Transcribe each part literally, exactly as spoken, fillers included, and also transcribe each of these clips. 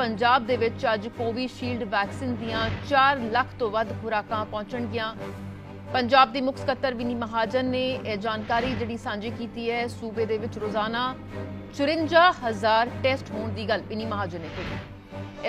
पंजाब दे विच अज कोविशील्ड वैक्सीन दियां चार लाख तो वध खुराकां पहुंचणगीआं। पंजाब दी मुख सकत्तर विनी महाजन ने यह जानकारी जिहड़ी सांझी कीती है। सूबे दे विच रोजाना चुरंजा हज़ार टेस्ट होण दी गल विनी महाजन ने कही।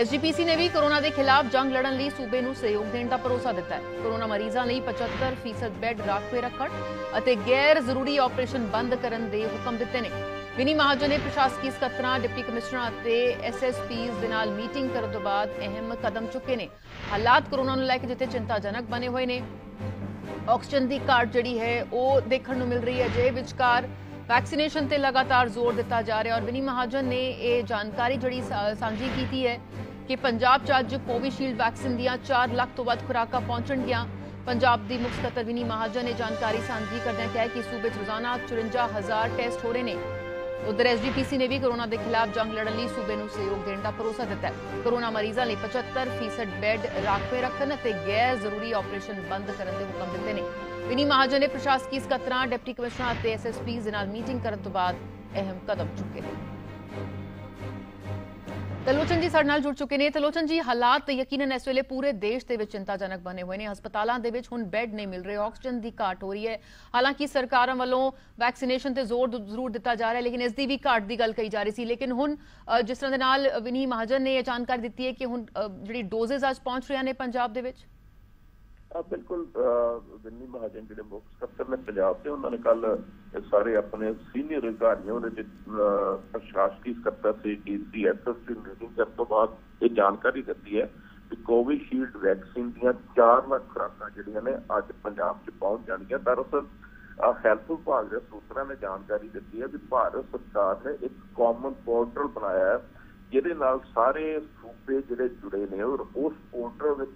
एसजीपीसी ने भी कोरोना दे खिलाफ जंग लड़न लई सूबे नूं सहयोग देण दा भरोसा दिता है। कोरोना मरीजां लई पचहत्तर फीसद बैड राखवे रखण अते गैर जरूरी ऑपरेशन बंद करन दे हुकम दिते ने। विनी महाजन ने प्रशासकीय सकत्तरां डिप्टी कमिश्नरां अते एसएसपीज़ दे नाल मीटिंग करन तों बाद अहम कदम चुके ने। हालात कोरोना नूं लै के जिथे चिंताजनक बने होए ने, ऑक्सीजन की घाट जी है वह देखने को मिल रही है। जे विचकार वैक्सीनेशन पर लगातार जोर दिता जा रहा है और विनी महाजन ने यह जानकारी जी सांझी की है कि पंजाब च अज कोविशील्ड वैक्सीन दियां चार लाख तो वध खुराकां पहुंचणगीआं। पंजाब की मुख सकत्तर विनी महाजन ने जानकारी सांझी करदे कहा कि सूबे रोजाना चुरंजा हज़ार टेस्ट हो रहे हैं। उधर एसजीपीसी ने भी कोरोना के खिलाफ जंग लड़न लई सूबे नूं सहयोग देण दा भरोसा दिता है। कोरोना मरीजों लई पचहत्तर फीसद बैड राखवे रखण अते गैर जरूरी ऑपरेशन बंद करन दे हुकम दिते ने। विनी महाजन ने प्रशासकीय सकत्तरां डिप्टी कमिश्नर अते एसएसपीज़ दे नाल मीटिंग करन तों बाद अहम कदम चुके ने। तलोचन जी साडे नाल जुड़ चुके हैं। तलोचन जी, हालात यकीनन इस वेले पूरे देश दे विच चिंताजनक बने हुए ने। हस्पतालों दे विच हुण बैड नहीं मिल रहे, ऑक्सीजन की घाट हो रही है। हालांकि सरकारां वल्लों वैक्सीनेशन ते जोर जरूर दिता जा रहा है, लेकिन इस दी भी घाट की गल कही जा रही सी। लेकिन हुण जिस तरह दे नाल विनी महाजन ने यह जानकारी दी है कि हुण जिहड़ी डोजेज अज पहुंच रही ने पंजाब दे विच, बिल्कुल विनी महाजन जो मुख सकत्तर ने पंजाब के, उन्होंने कल सारे अपने सीनियर अधिकारियों के प्रशासकीय सकत्तर से D C S S C meeting करने तो बाद ये जानकारी दी है कि कोविशील्ड वैक्सीन दी चार लाख खुराक जिहड़ियां ने अज पंजाब च पहुंच जाणगियां। दरअसल हेल्थ विभाग के सूत्रों ने जानकारी दी है कि भारत सरकार ने एक कॉमन पोर्टल बनाया है जिहदे नाल सारे सूबे जिहड़े जुड़े ने और उस पोर्टल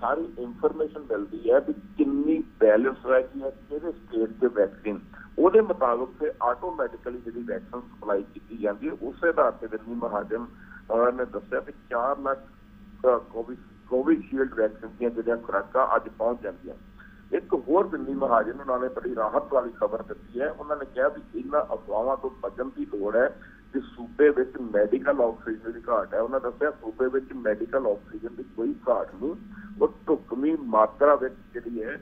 सारी इंफॉर्मेशन मिलती है भी कितनी बैलेंस रहती है किस स्टेट के वैक्सीन, उसके मुताबिक फिर आटोमैटिकली जी वैक्सीन सप्लाई की जाती है। उस आधार पर विनी महाजन ने दस्या कि चार लाख कोविड कोविशील्ड वैक्सीन दी खुराक अज पहुंच जाती है। एक होर विनी महाजन उन्होंने बड़ी राहत वाली खबर दी है। उन्होंने कहा भी इन अफवाहों तो बचने की लोड़ है कि सूबे मैडिकल ऑक्सीजन की घाट है। उन्होंने दस्या सूबे मैडिकल ऑक्सीजन की कोई घाट नहीं, वो ढुकमी मात्रा जी है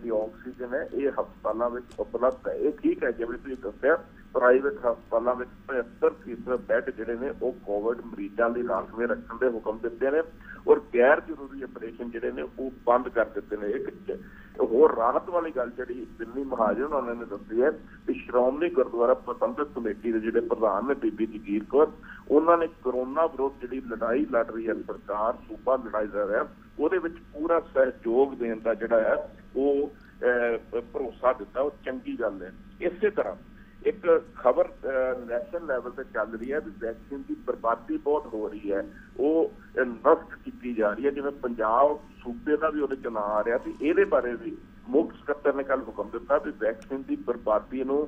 जी ऑक्सीजन है ये हस्पतालों में उपलब्ध है। ये ठीक है जिवें तुसीं दस्या प्राइवेट हस्पतालों में पचहत्तर फीसद बैड जिहड़े ने वो कोविड मरीजों की राखवें रखण के हुकम दिते ने और गैर जरूरी ऑपरेशन जिहड़े ने वो बंद कर दिते ने। एक होर राहत वाली गल जी विनी महाजन उन्होंने दसी है कि श्रोमणी गुरुद्वारा प्रबंधक कमेटी के जिहड़े प्रधान ने बीबी जगीर कौर, उन्होंने कोरोना विरोध जी लड़ाई लड़ रही है सरकार सूबा लड़ाई लड़ रहा है ਉਹਦੇ ਵਿੱਚ पूरा सहयोग देने का ਜਿਹੜਾ ਹੈ ਉਹ भरोसा दिता, वो चंगी गल है। इस तरह एक खबर नैशनल लैवल पर चल रही है भी वैक्सीन की बर्बादी बहुत हो रही है, वो नष्ट की जा रही है। जिवें पंजाब सूबे का भी उन्हें चुनाव आ रहा है, ये बारे भी मुख सकत्तर ने कल हुक्म दिता भी वैक्सीन की बर्बादी को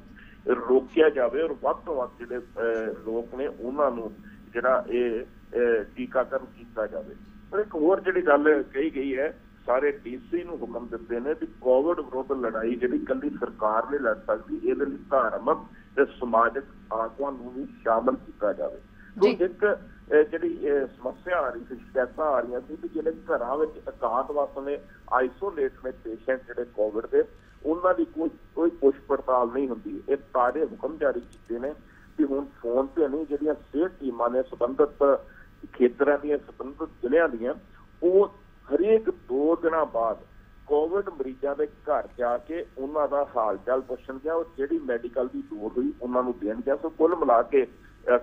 रोकिया जाए और वध तों वध जिहड़े लोग ने उन्होंने जिहड़ा ये टीकाकरण किया जाए। और एक होर जी गल कही गई है सारे डीसी नूं हुकम दिते ने कि कोविड विरुद्ध लड़ाई जी कली सरकार नहीं लड़ सकती, इहदे लई धार्मिक समाजिक आगुआं नूं भी शामिल किया जाए। तो एक जी समस्या आ रही थी, शिकायत आ रही थी कि जिहड़े घरां विच एकांत वास ने आइसोलेट ने पेशेंट जिहड़े कोविड के, उन्हां दी कोई कोई पुछ पड़ताल नहीं हुंदी। इह सारे हुकम जारी कीते ने कि हुण फोन ते नहीं जिहड़ियां सेहत टीमां ने संबंधित खेतर संबंधित जिलिया दियां हरेक दो दिन बाद कोविड मरीजों के घर जाके उन्हों का हाल चाल पुछणगे और जिहड़ी मैडिकल की लोड़ हुई उन्होंने देणगे। सो कुल मिला के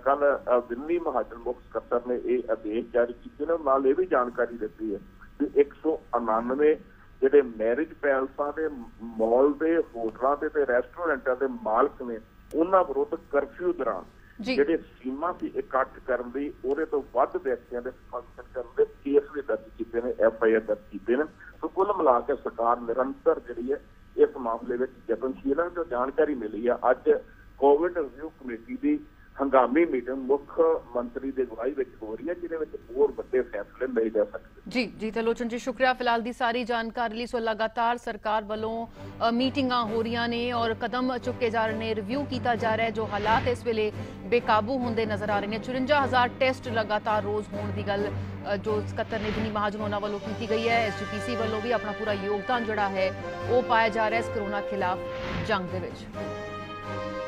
कल विनी महाजन मुख सकत्तर ने यह आदेश जारी किए ने। नाल ये भी जानकारी दी है कि एक सौ उनानवे जिहड़े मैरिज पैलसा के मॉल के होटलों के रेस्टोरेंटा के मालक ने उन्होंने विरुद्ध करफ्यू दौरान ਜਿਹੜੇ ਸੀਮਾ ਦੀ ਇਕੱਠ ਕਰਨ ਦੀ ਉਹਦੇ ਤੋਂ ਵੱਧ ਵਿਅਕਤੀਆਂ ਦੇ ਫੰਕਸ਼ਨ ਕਰਨ ਦੇ ਕੇਸ ਵੀ ਦਰਜ ਕੀਤੇ ਨੇ, ਐਫ ਆਈ ਆਰ ਦਰਜ ਕੀਤੇ ਨੇ। ਸੋ ਕੁੱਲ ਮਿਲਾ ਕੇ ਸਰਕਾਰ ਨਿਰੰਤਰ ਜਿਹੜੀ ਹੈ ਇਸ ਮਾਮਲੇ ਵਿੱਚ ਯਤਨਸ਼ੀਲ ਹੈ। ਜੋ ਜਾਣਕਾਰੀ ਮਿਲੀ ਆ ਅੱਜ ਕੋਵਿਡ ਰਿਵਿਊ ਕਮੇਟੀ ਦੀ हंगामी मीटिंग मुख्य मंत्री की अगुवाई में हो रही है जिन्हें होर बड़े फैसले लिए जा सकते। जी जी त्रिलोचन जी शुक्रिया फिलहाल की सारी जानकारी लिए। सो लगातार सरकार वालों मीटिंगा हो रही ने और कदम चुके जा रहे हैं, रिव्यू किया जा रहा है। जो हालात इस वेले बेकाबू होंदे नजर आ रहे हैं, चुरंजा हज़ार टेस्ट लगातार रोज होने की गल जो सकत्तर ने विनी महाजन उन्होंने वालों की गई है। एस जी पी सी वालों भी अपना पूरा योगदान जोड़ा है वो पाया जा रहा है इस कोरोना खिलाफ जंग के।